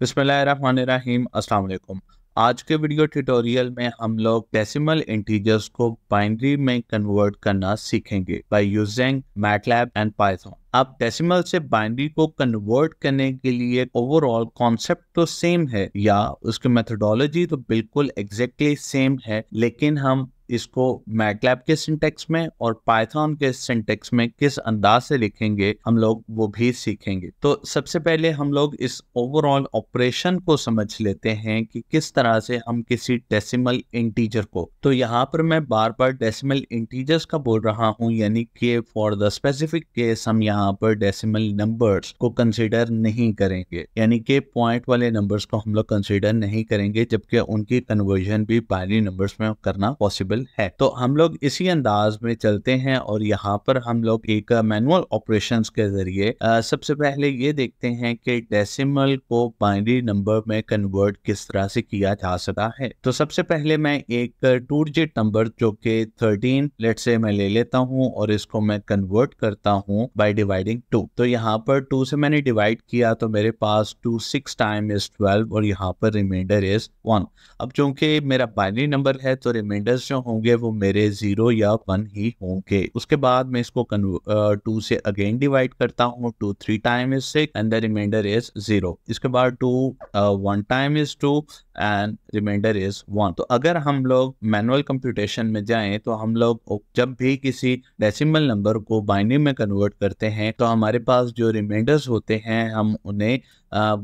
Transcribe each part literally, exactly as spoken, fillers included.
बिस्मिल्लाहिर्रहमानिर्रहीम, अस्सलाम वालेकुम। आज के वीडियो ट्यूटोरियल में हम लोग डेसिमल इंटीजर्स को बाइनरी में कन्वर्ट करना सीखेंगे by using MATLAB and Python. आप डेसिमल से बाइनरी को कन्वर्ट करने के लिए ओवरऑल कॉन्सेप्ट तो सेम है या उसकी मेथोडोलॉजी तो बिल्कुल एग्जैक्टली सेम है, लेकिन हम इसको मैटलैब के सिंटेक्स में और पाइथन के सिंटेक्स में किस अंदाज से लिखेंगे हम लोग वो भी सीखेंगे। तो सबसे पहले हम लोग इस ओवरऑल ऑपरेशन को समझ लेते हैं कि किस तरह से हम किसी डेसिमल इंटीजर को, तो यहाँ पर मैं बार बार डेसिमल इंटीजर्स का बोल रहा हूँ, यानी कि फॉर द स्पेसिफिक केस हम यहाँ पर डेसिमल नंबर्स को कंसिडर नहीं करेंगे, यानी कि पॉइंट वाले नंबर्स को हम लोग कंसिडर नहीं करेंगे, जबकि उनकी कन्वर्जन भी बाइनरी नंबर्स में करना पॉसिबल है। तो हम लोग इसी अंदाज में चलते हैं और यहाँ पर हम लोग एक मैनुअल ऑपरेशंस के जरिए सबसे पहले ये देखते हैं कि डेसिमल को बाइनरी नंबर में कन्वर्ट किस तरह से किया जा सकता है। तो सबसे पहले मैं एक टू डिजिट नंबर जो कि थर्टीन लेट से मैं ले लेता हूँ और इसको मैं कन्वर्ट करता हूँ बाय डिवाइडिंग टू। तो यहाँ पर टू से मैंने डिवाइड किया तो मेरे पास two six time is twelve और यहाँ पर रिमाइंडर इज वन। अब चूंकि मेरा बाइनरी नंबर है तो रिमाइंडर जो होंगे वो मेरे जीरो या वन ही होंगे। उसके बाद मैं इसको टू से अगेन डिवाइड करता हूँ, two three time is six and the remainder is zero. इसके बाद two one time is two and remainder is one. तो अगर हम लोग मैनुअल कंप्यूटेशन में जाएं तो हम लोग जब भी किसी डेसिमल नंबर को बाइनरी में कन्वर्ट करते हैं तो हमारे पास जो रिमाइंडर्स होते हैं हम उन्हें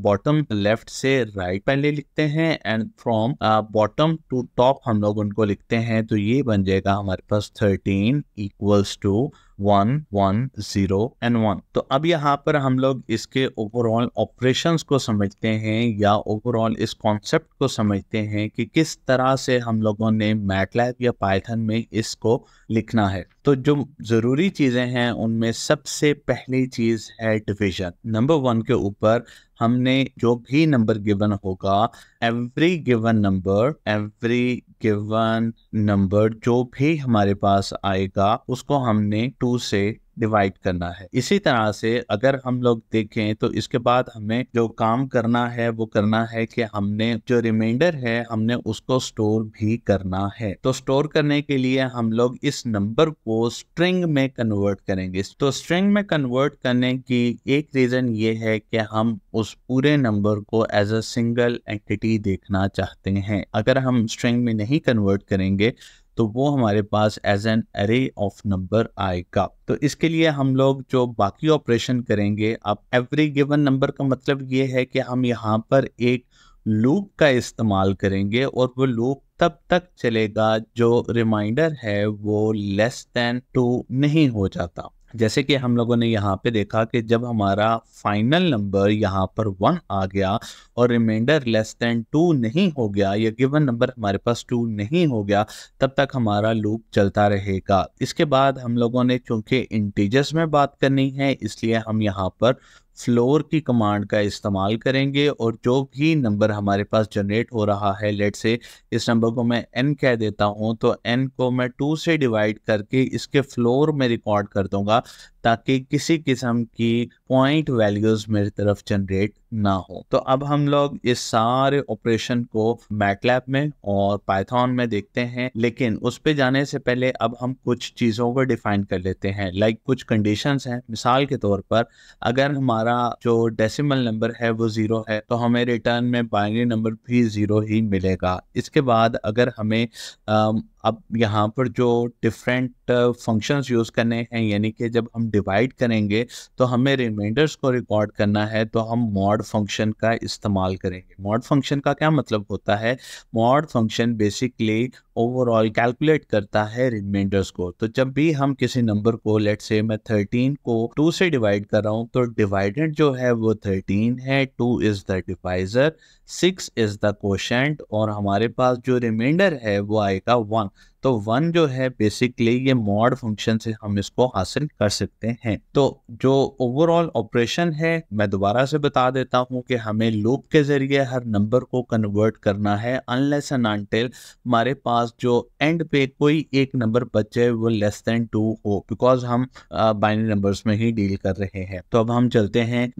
बॉटम लेफ्ट से राइट पहले लिखते हैं and from bottom to top हम लोग उनको लिखते हैं। तो ये बन जाएगा हमारे पास thirteen equals to one one zero and one. तो अब यहाँ पर हम लोग इसके ओवरऑल ऑपरेशंस को समझते हैं या ओवरऑल इस कॉन्सेप्ट को समझते हैं कि किस तरह से हम लोगों ने मैटलैब या पाइथन में इसको लिखना है। तो जो जरूरी चीजें हैं उनमें सबसे पहली चीज है डिवीजन। नंबर वन के ऊपर हमने जो भी नंबर गिवन होगा, every given number every given number जो भी हमारे पास आएगा उसको हमने टू से डिवाइड करना है। इसी तरह से अगर हम लोग देखें तो इसके बाद हमें जो काम करना है वो करना है कि हमने जो रिमाइंडर है हमने उसको स्टोर भी करना है। तो स्टोर करने के लिए हम लोग इस नंबर को स्ट्रिंग में कन्वर्ट करेंगे। तो स्ट्रिंग में कन्वर्ट करने की एक रीजन ये है कि हम उस पूरे नंबर को एज अ सिंगल एंटिटी देखना चाहते हैं। अगर हम स्ट्रिंग में नहीं कन्वर्ट करेंगे तो वो हमारे पास as an array of number आएगा। तो इसके लिए हम लोग जो बाकी ऑपरेशन करेंगे, अब एवरी गिवन नंबर का मतलब ये है कि हम यहाँ पर एक लूप का इस्तेमाल करेंगे और वो लूप तब तक चलेगा जो रिमाइंडर है वो लेस देन टू नहीं हो जाता। जैसे कि हम लोगों ने यहाँ पे देखा कि जब हमारा फाइनल नंबर यहाँ पर वन आ गया और रिमाइंडर लेस देन टू नहीं हो गया या गिवन नंबर हमारे पास टू नहीं हो गया, तब तक हमारा लूप चलता रहेगा। इसके बाद हम लोगों ने चूंकि इंटीजर्स में बात करनी है इसलिए हम यहाँ पर फ्लोर की कमांड का इस्तेमाल करेंगे और जो भी नंबर हमारे पास जनरेट हो रहा है, लेट से इस नंबर को मैं n कह देता हूं, तो n को मैं टू से डिवाइड करके इसके फ्लोर में रिकॉर्ड कर दूंगा ताकि किसी किस्म की पॉइंट वैल्यूज मेरी तरफ जनरेट ना हो। तो अब हम लोग इस सारे ऑपरेशन को मैटलैब में और पाइथन में देखते हैं, लेकिन उस पे जाने से पहले अब हम कुछ चीज़ों को डिफाइन कर लेते हैं। लाइक कुछ कंडीशंस हैं, मिसाल के तौर पर अगर हमारा जो डेसिमल नंबर है वो ज़ीरो है तो हमें रिटर्न में बाइनरी नंबर भी ज़ीरो ही मिलेगा। इसके बाद अगर हमें आम, अब यहाँ पर जो डिफरेंट फंक्शंस यूज़ करने हैं, यानी कि जब हम डिवाइड करेंगे तो हमें रिमाइंडर्स को रिकॉर्ड करना है तो हम मॉड फंक्शन का इस्तेमाल करेंगे। मॉड फंक्शन का क्या मतलब होता है? Mod function basically overall calculate करता है रिमाइंडर्स को। तो जब भी हम किसी नंबर को, लेट से मैं थर्टीन को टू से डिवाइड कर रहा हूँ तो डिवाइडेंट जो है वो थर्टीन है, two is the divisor, six is the quotient और हमारे पास जो रिमाइंडर है वो आएगा वन। तो वन जो है बेसिकली ये मॉड फंक्शन से हम इसको हासिल कर सकते हैं। तो जो ओवरऑल ऑपरेशन है मैं दोबारा से बता देता हूँ कि हमें लूप के जरिए हर नंबर को कन्वर्ट करना है अनलेस एंड अनटिल हमारे पास जो एंड पे कोई एक नंबर बचे वो लेस देन टू हो, बिकॉज हम बाइनरी नंबर्स में ही डील कर रहे हैं। तो अब हम चलते हैं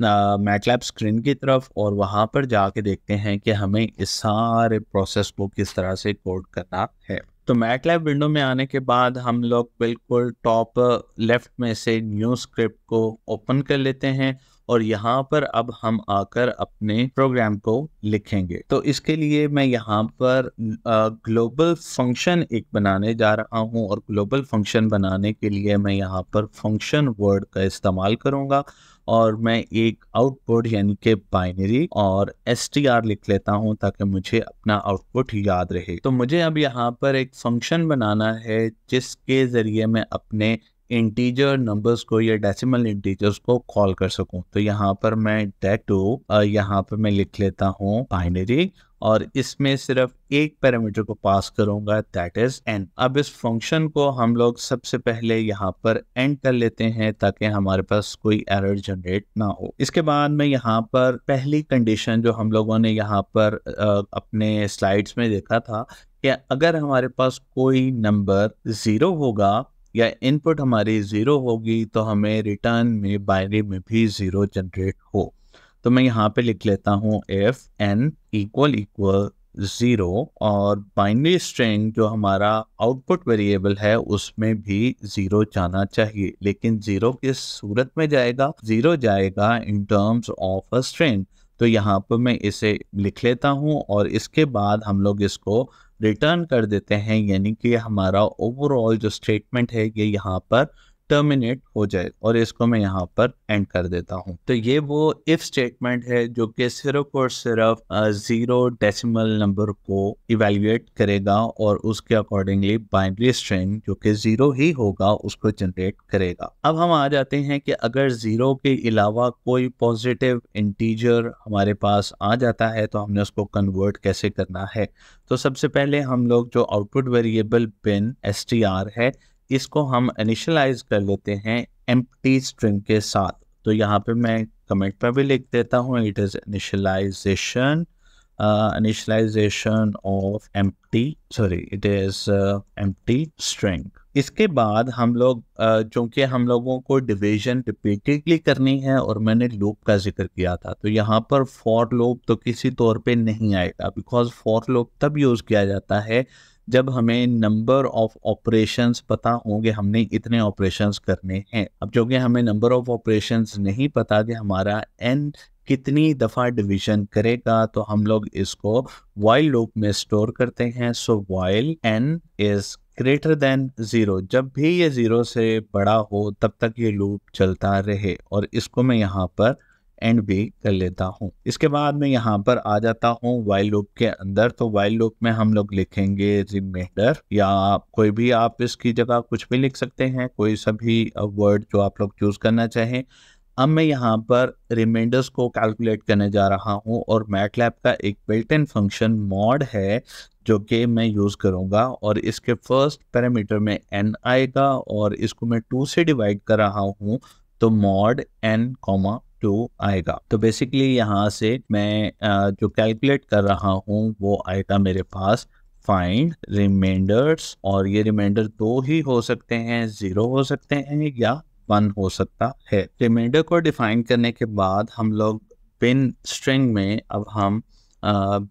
मैटलैब स्क्रीन की तरफ और वहां पर जाके देखते हैं कि हमें इस सारे प्रोसेस को किस तरह से कोड करना है। तो मैटलैब विंडो में आने के बाद हम लोग बिल्कुल टॉप लेफ्ट में से न्यू स्क्रिप्ट को ओपन कर लेते हैं और यहाँ पर अब हम आकर अपने प्रोग्राम को लिखेंगे। तो इसके लिए मैं यहाँ पर ग्लोबल फंक्शन एक बनाने जा रहा हूँ और ग्लोबल फंक्शन बनाने के लिए मैं यहाँ पर फंक्शन वर्ड का इस्तेमाल करूँगा और मैं एक आउटपुट यानी कि बाइनरी और एस टी आर लिख लेता हूँ ताकि मुझे अपना आउटपुट याद रहे। तो मुझे अब यहाँ पर एक फंक्शन बनाना है जिसके ज़रिए मैं अपने इंटीजर नंबर्स को या डेसिमल इंटीजर्स को कॉल कर सकूं। तो यहाँ पर मैं डेटू यहाँ पर मैं लिख लेता हूँ बाइनरी और इसमें सिर्फ एक पैरामीटर को पास करूंगा दैट इज एन। अब इस फंक्शन को हम लोग सबसे पहले यहाँ पर एंड कर लेते हैं ताकि हमारे पास कोई एरर जनरेट ना हो। इसके बाद में यहाँ पर पहली कंडीशन जो हम लोगों ने यहाँ पर अपने स्लाइड्स में देखा था कि अगर हमारे पास कोई नंबर जीरो होगा या इनपुट हमारी ज़ीरो होगी तो हमें रिटर्न में बाइनरी में भी ज़ीरो जनरेट हो। तो मैं यहाँ पे लिख लेता हूँ F N equal equal zero और बाइनरी स्ट्रिंग जो हमारा आउटपुट वेरिएबल है उसमें भी ज़ीरो जाना चाहिए, लेकिन ज़ीरो किस सूरत में जाएगा? ज़ीरो जाएगा in terms of a string. तो यहाँ पर मैं इसे लिख लेता हूँ और इसके बाद हम लोग इसको रिटर्न कर देते हैं यानी कि हमारा ओवरऑल जो स्टेटमेंट है ये यहाँ पर टर्मिनेट हो जाए और इसको मैं यहाँ पर एंड कर देता हूँ। तो ये वो इफ स्टेटमेंट है जो कि सिर्फ और सिर्फ जीरो डेसिमल नंबर को इवेल्युएट करेगा और उसके अकॉर्डिंगली बाइनरी स्ट्रिंग जो कि जीरो ही होगा उसको जनरेट करेगा। अब हम आ जाते हैं कि अगर जीरो के अलावा कोई पॉजिटिव इंटीजर हमारे पास आ जाता है तो हमने उसको कन्वर्ट कैसे करना है। तो सबसे पहले हम लोग जो output variable bin S T R है इसको हम इनिशियलाइज कर लेते हैं एम्प्टी स्ट्रिंग के साथ। तो यहाँ पे मैं कमेंट पर भी लिख देता हूँ it is initialization initialization of empty sorry it is empty string. इसके बाद हम लोग चूँकि हम लोगों को डिवीजन रिपीटेडली करनी है और मैंने लूप का जिक्र किया था तो यहाँ पर फॉर लूप तो किसी तौर पे नहीं आएगा, बिकॉज फॉर लूप तब यूज़ किया जाता है जब हमें नंबर ऑफ ऑपरेशंस पता होंगे हमने इतने ऑपरेशंस करने हैं। अब जो कि हमें नंबर ऑफ ऑपरेशंस नहीं पता कि हमारा एन कितनी दफ़ा डिवीजन करेगा तो हम लोग इसको वाइल लूप में स्टोर करते हैं। So while N is greater than zero, जब भी ये ज़ीरो से बड़ा हो तब तक ये लूप चलता रहे और इसको मैं यहाँ पर एंड भी कर लेता हूँ। इसके बाद मैं यहाँ पर आ जाता हूँ वाइल लूप के अंदर। तो वाइल लूप में हम लोग लिखेंगे रिमाइंडर या कोई भी आप इसकी जगह कुछ भी लिख सकते हैं, कोई सभी वर्ड जो आप लोग चूज करना चाहें। अब मैं यहाँ पर रिमाइंडर्स को कैलकुलेट करने जा रहा हूँ और मैटलैब का एक बिल्ट इन फंक्शन मॉड है जो कि मैं यूज़ करूँगा और इसके फर्स्ट पैरामीटर में एन आएगा और इसको मैं टू से डिवाइड कर रहा हूँ तो मॉड एन कॉमा टू आएगा। तो बेसिकली यहाँ से मैं जो कैलकुलेट कर रहा हूँ वो आएगा मेरे पास फाइंड रिमाइंडर्स और ये रिमाइंडर दो ही हो सकते हैं, ज़ीरो हो सकते हैं या वन हो सकता है। रिमाइंडर को डिफाइन करने के बाद हम लोग बिन स्ट्रिंग में अब हम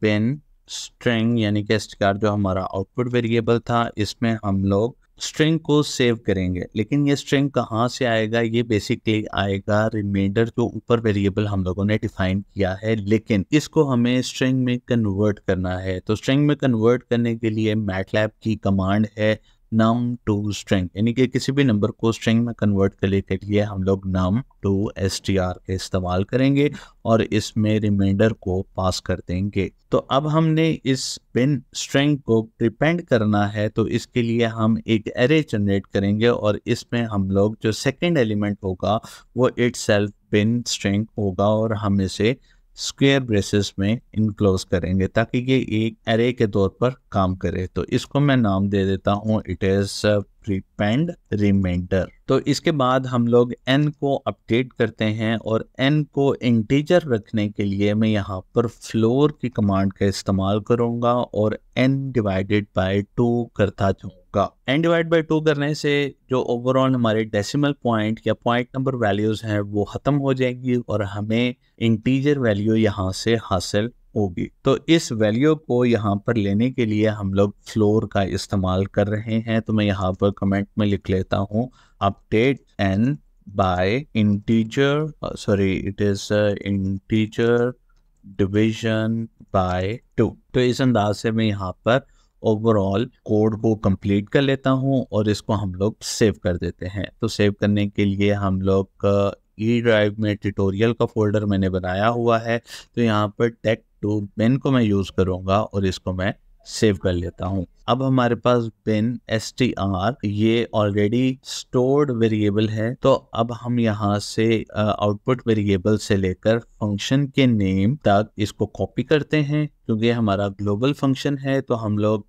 बिन स्ट्रिंग यानी कि स्ट्रिंग जो हमारा आउटपुट वेरिएबल था इसमें हम लोग स्ट्रिंग को सेव करेंगे, लेकिन ये स्ट्रिंग कहाँ से आएगा? ये बेसिकली आएगा रिमाइंडर जो ऊपर वेरिएबल हम लोगों ने डिफाइन किया है, लेकिन इसको हमें स्ट्रिंग में कन्वर्ट करना है। तो स्ट्रिंग में कन्वर्ट करने के लिए मैटलैब की कमांड है नम टू स्ट्रिंग यानी कि किसी भी नंबर को स्ट्रिंग में कन्वर्ट करने के लिए हम लोग num to S T R का इस्तेमाल करेंगे और इसमें रिमाइंडर को पास कर देंगे। तो अब हमने इस बिन स्ट्रिंग को प्रिपेंड करना है तो इसके लिए हम एक एरे जनरेट करेंगे और इसमें हम लोग जो सेकंड एलिमेंट होगा वो इट सेल्फ बिन स्ट्रिंग होगा और हम इसे स्क्वायर ब्रेसेस में इनक्लोज करेंगे ताकि ये एक एरे के तौर पर काम करे। तो इसको मैं नाम दे देता हूँ, इट इज प्रीपेंड रिमाइंडर। तो इसके बाद हम लोग n को अपडेट करते हैं और n को इंटीजर रखने के लिए मैं यहाँ पर फ्लोर की कमांड का इस्तेमाल करूँगा और n डिवाइडेड बाई टू करता जाऊँगा। n डिवाइड बाई टू करने से जो ओवरऑल हमारे डेसिमल पॉइंट या पॉइंट नंबर वैल्यूज हैं वो खत्म हो जाएंगी और हमें इंटीजर वैल्यू यहाँ से हासिल होगी। तो इस वैल्यू को यहाँ पर लेने के लिए हम लोग फ्लोर का इस्तेमाल कर रहे हैं। तो मैं यहाँ पर कमेंट में लिख लेता हूँ update n by integer, sorry it is integer division by two. तो इस अंदाज से मैं यहाँ पर ओवरऑल कोड को कंप्लीट कर लेता हूं और इसको हम लोग सेव कर देते हैं। तो सेव करने के लिए हम लोग ई ड्राइव में ट्यूटोरियल का फोल्डर मैंने बनाया हुआ है, तो यहां पर dec टू bin को मैं यूज़ करूंगा और इसको मैं सेव कर लेता हूं। अब हमारे पास bin str ये ऑलरेडी स्टोर्ड वेरिएबल है, तो अब हम यहां से आउटपुट वेरिएबल से लेकर फंक्शन के नेम तक इसको कॉपी करते हैं। क्योंकि हमारा ग्लोबल फंक्शन है तो हम लोग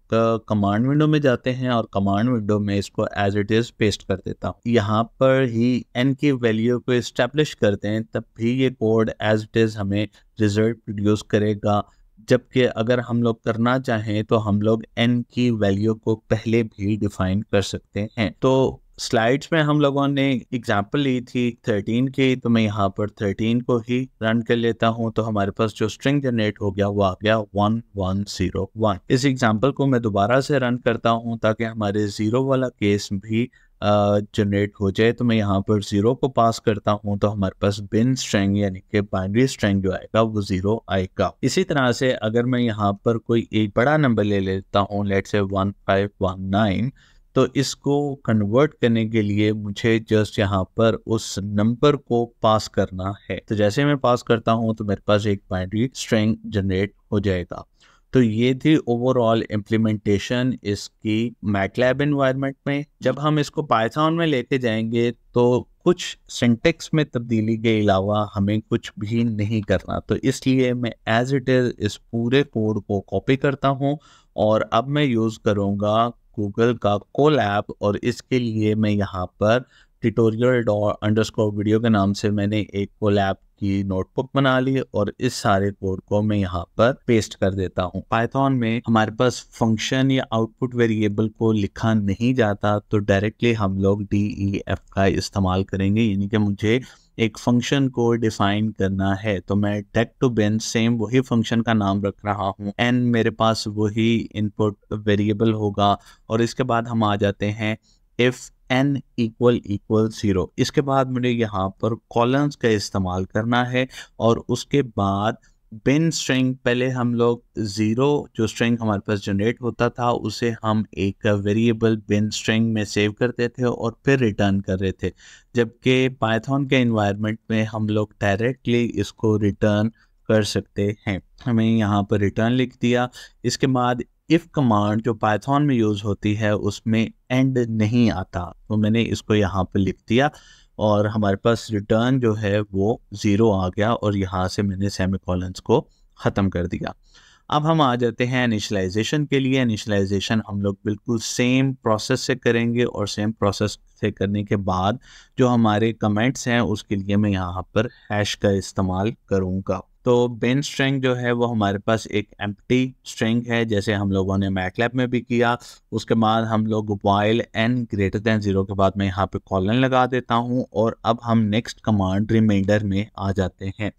कमांड विंडो में जाते हैं और कमांड विंडो में इसको एज इट इज पेस्ट कर देता हूँ। यहाँ पर ही n की वैल्यू को एस्टेब्लिश करते हैं तब भी ये कोड एज इट इज हमें रिजल्ट प्रोड्यूस करेगा, जबकि अगर हम लोग करना चाहें तो हम लोग n की वैल्यू को पहले भी डिफाइन कर सकते हैं। तो स्लाइड्स में हम लोगों ने एग्जाम्पल ली थी थर्टीन की, तो मैं यहाँ पर थर्टीन को ही रन कर लेता हूँ। तो हमारे पास जो स्ट्रिंग जनरेट हो गया वो आ गया वन वन जीरो वन। इस एग्जाम्पल को मैं दोबारा से रन करता हूँ ताकि हमारे जीरो वाला केस भी जनरेट uh, हो जाए। तो मैं यहाँ पर जीरो को पास करता हूँ तो हमारे पास बिन स्ट्रिंग यानी कि बाइनरी स्ट्रिंग जो आएगा वो जीरो आएगा। इसी तरह से अगर मैं यहाँ पर कोई एक बड़ा नंबर ले लेता हूँ, let's say one five one nine, तो इसको कन्वर्ट करने के लिए मुझे जस्ट यहाँ पर उस नंबर को पास करना है। तो जैसे मैं पास करता हूँ तो मेरे पास एक बाइनरी स्ट्रिंग जनरेट हो जाएगा। तो ये थी ओवरऑल इम्प्लीमेंटेशन इसकी मैटलैब एनवायरनमेंट में। जब हम इसको पाइथन में लेके जाएंगे तो कुछ सिंटेक्स में तब्दीली के अलावा हमें कुछ भी नहीं करना, तो इसलिए मैं एज इट इज़ इस पूरे कोड को कॉपी करता हूँ और अब मैं यूज़ करूँगा गूगल का कोलैब। और इसके लिए मैं यहाँ पर ट्यूटोरियल डॉट अंडरस्कोर वीडियो के नाम से मैंने एक कोलैब की नोटबुक बना ली और इस सारे कोड को मैं यहाँ पर पेस्ट कर देता हूँ। पाइथन में हमारे पास फंक्शन या आउटपुट वेरिएबल को लिखा नहीं जाता, तो डायरेक्टली हम लोग डी ई एफ का इस्तेमाल करेंगे, यानी कि मुझे एक फंक्शन को डिफाइन करना है। तो मैं dec टू bin सेम वही फंक्शन का नाम रख रहा हूँ, n मेरे पास वही इनपुट वेरिएबल होगा। और इसके बाद हम आ जाते हैं if n equal equal zero. इसके बाद मुझे यहाँ पर कॉलम्स का इस्तेमाल करना है और उसके बाद बिन स्ट्रिंग पहले हम लोग ज़ीरो जो स्ट्रिंग हमारे पास जनरेट होता था उसे हम एक वेरिएबल बिन स्ट्रिंग में सेव करते थे और फिर रिटर्न कर रहे थे, जबकि पाइथन के एनवायरनमेंट में हम लोग डायरेक्टली इसको रिटर्न कर सकते हैं। हमें यहाँ पर रिटर्न लिख दिया। इसके बाद इफ़ कमांड जो पाइथन में यूज़ होती है उसमें एंड नहीं आता, तो मैंने इसको यहाँ पर लिख दिया और हमारे पास रिटर्न जो है वो ज़ीरो आ गया और यहाँ से मैंने सेमीकोलन्स को ख़त्म कर दिया। अब हम आ जाते हैं इनिशियलाइजेशन के लिए। इनिशियलाइजेशन हम लोग बिल्कुल सेम प्रोसेस से करेंगे और सेम प्रोसेस से करने के बाद जो हमारे कमेंट्स हैं उसके लिए मैं यहाँ पर हैश का इस्तेमाल करूँगा। तो बिन स्ट्रिंग जो है वो हमारे पास एक एम्प्टी स्ट्रिंग है, जैसे हम लोगों ने मैटलैब में भी किया। उसके बाद हम लोग while n greater than zero के बाद मैं यहाँ पे कॉलन लगा देता हूँ और अब हम नेक्स्ट कमांड रिमाइंडर में आ जाते हैं।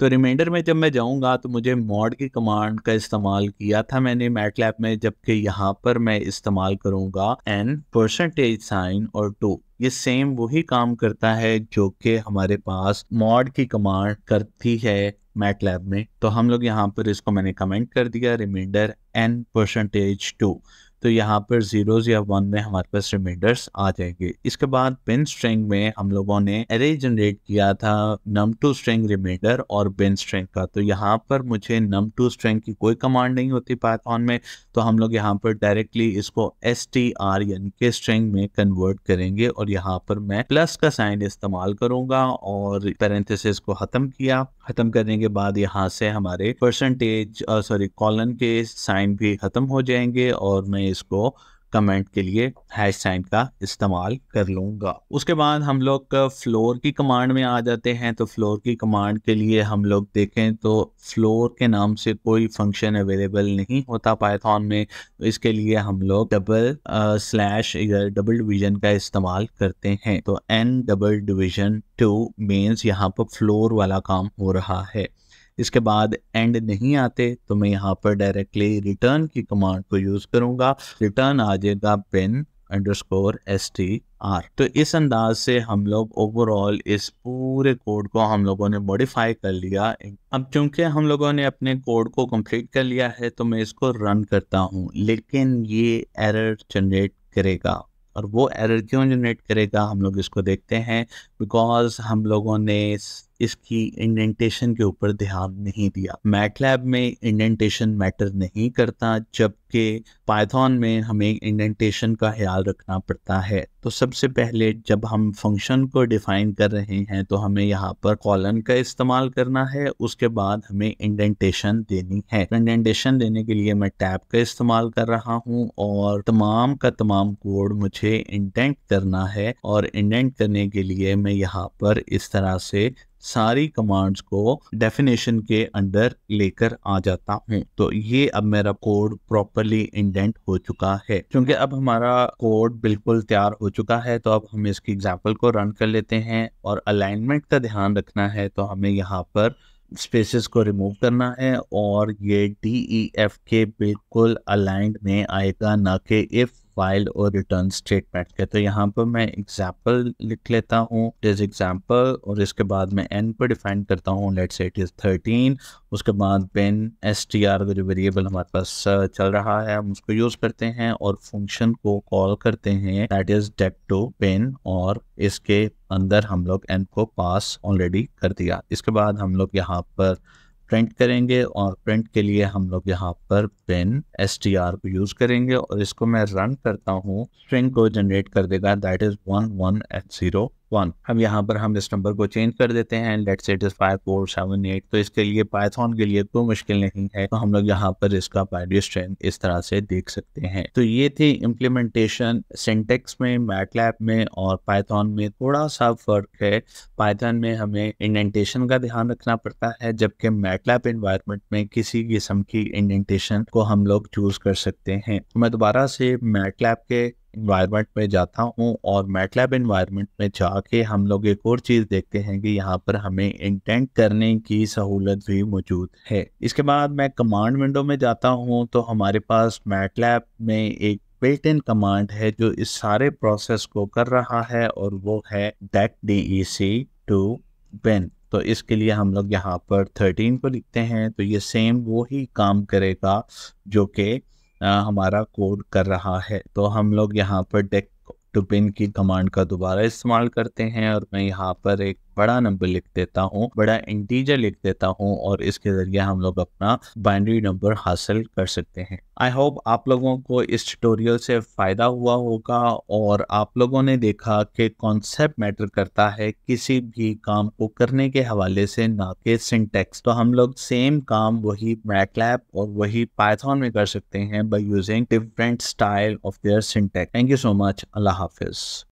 तो रिमाइंडर में जब मैं जाऊँगा तो मुझे mod की कमांड का इस्तेमाल किया था मैंने मैटलैब में, जबकि यहाँ पर मैं इस्तेमाल करूँगा n परसेंटेज साइन और टू। ये सेम वही काम करता है जो कि हमारे पास mod की कमांड करती है मैटलैब में। तो हम लोग यहाँ पर इसको मैंने कमेंट कर दिया रिमाइंडर n परसेंटेज टू। तो यहाँ पर जीरोस या वन में हमारे पास रिमाइंडर्स आ जाएंगे। इसके बाद बिन स्ट्रिंग में हम लोगों ने एरे जनरेट किया था नम टू स्ट्रिंग रिमाइंडर और बिन स्ट्रिंग का। तो यहाँ पर मुझे नम टू स्ट्रिंग की कोई कमांड नहीं होती पाइथन में, तो हम लोग यहाँ पर डायरेक्टली इसको एस टी आर यानी के स्ट्रिंग में कन्वर्ट करेंगे और यहाँ पर मैं प्लस का साइन इस्तेमाल करूंगा और पैरेंथेसिस को खत्म किया। खत्म करने के बाद यहाँ से हमारे परसेंटेज सॉरी कॉलन के साइन भी खत्म हो जाएंगे और मैं इसको कमेंट के लिए हैश साइन का इस्तेमाल कर लूंगा। उसके बाद हम लोग फ्लोर की कमांड में आ जाते हैं। तो फ्लोर की कमांड के लिए हम लोग देखें तो फ्लोर के नाम से कोई फंक्शन अवेलेबल नहीं होता पाइथन में, इसके लिए हम लोग डबल स्लैश या डबल डिवीजन का इस्तेमाल करते हैं। तो n double division two means यहाँ पर फ्लोर वाला काम हो रहा है। इसके बाद एंड नहीं आते तो मैं यहाँ पर डायरेक्टली रिटर्न की कमांड को यूज करूंगा। रिटर्न आ जाएगा bin underscore S T R. तो इस अंदाज से हम लोग ओवरऑल इस पूरे कोड को हम लोगों ने मॉडिफाई कर लिया। अब चूंकि हम लोगों ने अपने कोड को कंप्लीट कर लिया है तो मैं इसको रन करता हूँ, लेकिन ये एरर जनरेट करेगा। और वो एरर क्यों जनरेट करेगा हम लोग इसको देखते हैं, बिकॉज हम लोगों ने इसकी इंडेंटेशन के ऊपर ध्यान नहीं दिया। मैटलैब में इंडेंटेशन मैटर नहीं करता, जबकि पाइथन में हमें इंडेंटेशन का ख्याल रखना पड़ता है। तो सबसे पहले जब हम फंक्शन को डिफाइन कर रहे हैं तो हमें यहाँ पर कॉलन का इस्तेमाल करना है, उसके बाद हमें इंडेंटेशन देनी है। इंडेंटेशन देने के लिए मैं टैब का इस्तेमाल कर रहा हूँ और तमाम का तमाम कोड मुझे इंडेंट करना है। और इंडेंट करने के लिए मैं यहाँ पर इस तरह से सारी कमांड्स को डेफिनेशन के अंदर लेकर आ जाता हूँ। तो ये अब मेरा कोड प्रॉपरली इंडेंट हो चुका है। क्योंकि अब हमारा कोड बिल्कुल तैयार हो चुका है तो अब हम इसकी एग्जाम्पल को रन कर लेते हैं। और अलाइनमेंट का ध्यान रखना है तो हमें यहाँ पर स्पेसेस को रिमूव करना है और ये डी ई एफ के बिल्कुल अलाइंड में आएगा, ना कि इफ फाइल और रिटर्न स्टेटमेंट के। तो यहाँ पर मैं एग्जाम्पल लिख लेता हूँ, इज एग्जाम्पल, और इसके बाद मैं एन पर डिफाइन करता हूँ, let's say it is thirteen. उसके बाद बिन एस टी आर का जो वेरिएबल हमारे पास चल रहा है हम उसको यूज करते हैं और फंक्शन को कॉल करते हैं, that is dec to bin, और इसके अंदर हम लोग एन को पास ऑलरेडी कर दिया। इसके बाद हम लोग यहाँ पर प्रिंट करेंगे और प्रिंट के लिए हम लोग यहाँ पर बिन एस टी आर को यूज करेंगे और इसको मैं रन करता हूँ। स्ट्रिंग को जनरेट कर देगा, that is one one eight zero one. अब यहाँ पर हम इस नंबर को चेंज कर देते हैं, let's say it is five four seven eight. तो इसके लिए पाइथन के लिए कोई मुश्किल नहीं है। तो हम लोग यहाँ पर इसका बाइनरी स्ट्रिंग इस तरह से देख सकते हैं। तो ये थी इम्प्लीमेंटेशन। सिंटेक्स में, मैटलैब में और पाइथन में थोड़ा सा फर्क है। पाइथन में हमें इंडेंटेशन का ध्यान रखना पड़ता है, जबकि मैटलैब एनवायरनमेंट में किसी किस्म की इंडेंटेशन को हम लोग चूज कर सकते हैं। मैं दोबारा से मैटलैब के एनवायरनमेंट में जाता हूँ और मैटलैब एनवायरनमेंट में जाके हम लोग एक और चीज़ देखते हैं कि यहाँ पर हमें इंडेंट करने की सहूलत भी मौजूद है। इसके बाद मैं कमांड विंडो में जाता हूँ तो हमारे पास मैटलैब में एक बिल्ट इन कमांड है जो इस सारे प्रोसेस को कर रहा है और वो है dec D E C to bin. तो इसके लिए हम लोग यहाँ पर थर्टीन को लिखते हैं। तो ये सेम वो ही काम करेगा जो कि आ, हमारा कोड कर रहा है। तो हम लोग यहाँ पर डेक टू बिन की कमांड का दोबारा इस्तेमाल करते हैं और मैं यहाँ पर एक बड़ा नंबर लिख देता हूँ, बड़ा इंटीजर लिख देता हूँ और इसके जरिए हम लोग अपना बाइनरी नंबर हासिल कर सकते हैं। आई होप आप लोगों को इस ट्यूटोरियल से फ़ायदा हुआ होगा और आप लोगों ने देखा कि कॉन्सेप्ट मैटर करता है किसी भी काम को करने के हवाले से, ना कि सिंटेक्स। तो हम लोग सेम काम वही मैटलैब और वही पाइथन में कर सकते हैं by using different style of their syntax. Thank you so much. अल्लाह हाफिज़।